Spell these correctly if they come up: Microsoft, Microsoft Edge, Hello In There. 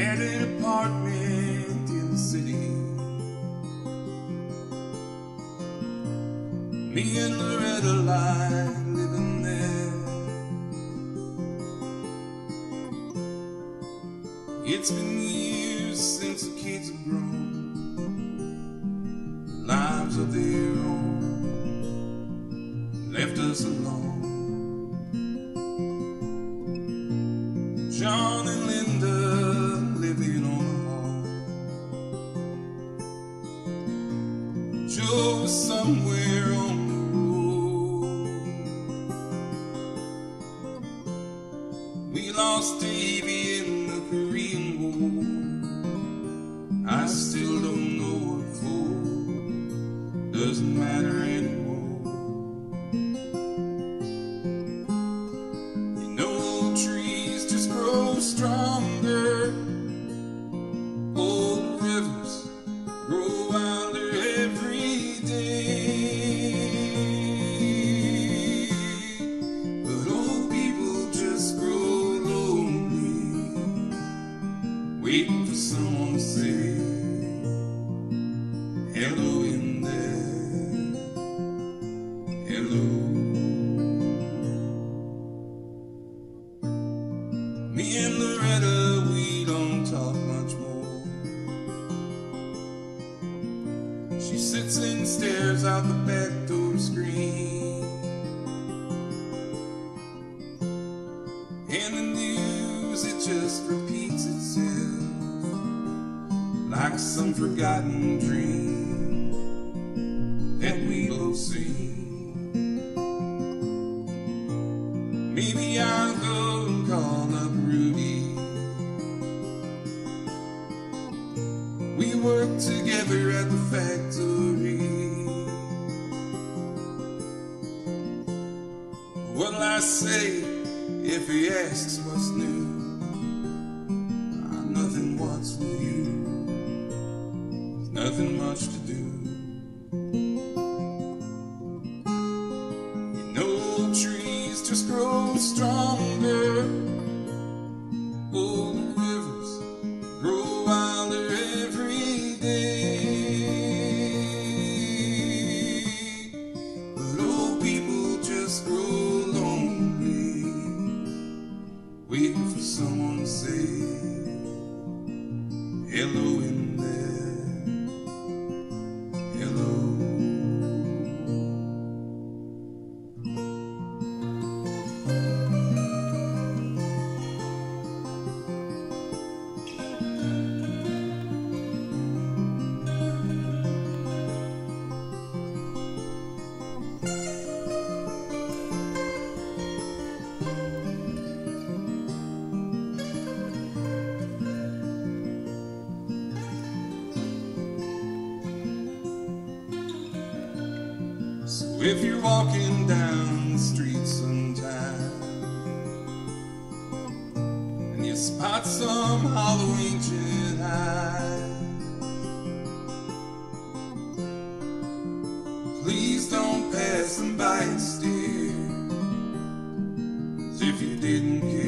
Had an apartment in the city. Me and Loretta liked living there. It's been years since the kids have grown, lives of their own, left us alone. John and Linda living on the hall. Joe was somewhere on we lost Davy in the Korean War. I still don't know what for. Doesn't matter anymore. You know, trees just grow stronger. Old rivers grow wilder every day. But old people just grow waiting for someone to say, hello in there, hello. Me and Loretta, we don't talk much more. She sits and stares out the back door screen, and the news, it just repeats itself like some forgotten dream that we both see. Maybe I'll go and call up Rudy. We worked together at the factory. What'll I say if he asks what's new? Nothing what's new. Nothing much to do. You know, trees just grow stronger. Old rivers grow wilder every day. But old people just grow lonely, waiting for someone to say, hello in there. If you're walking down the street sometime and you spot some hollow ancient eye, please don't pass them by and stare as if you didn't care.